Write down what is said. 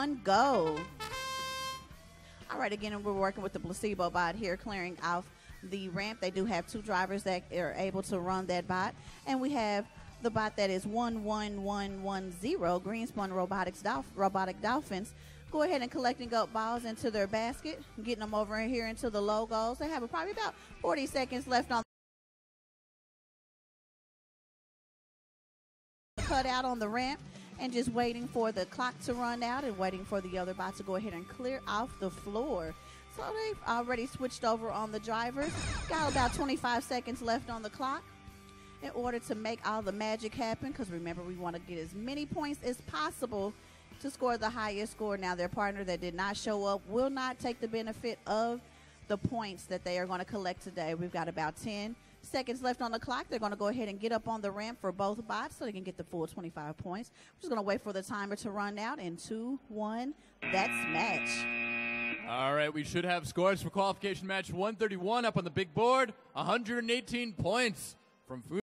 one go. All right, again, we're working with the placebo bot here, clearing off the ramp. They do have two drivers that are able to run that bot. And we have the bot that is 11110, Greenspun RoboticDolphins. Go ahead and collecting up balls into their basket, getting them over in here into the logos. They have probably about 40 seconds left on the cutout on the ramp, and just waiting for the clock to run out and waiting for the other bot to go ahead and clear off the floor. So they've already switched over on the drivers. Got about 25 seconds left on the clock in order to make all the magic happen, because remember, we want to get as many points as possible to score the highest score. Now, their partner that did not show up will not take the benefit of the points that they are going to collect today. We've got about 10 seconds left on the clock. They're going to go ahead and get up on the ramp for both bots so they can get the full 25 points. We're just going to wait for the timer to run out, and 2-1, that's match. All right, we should have scores for qualification match 131 up on the big board. 118 points from Food.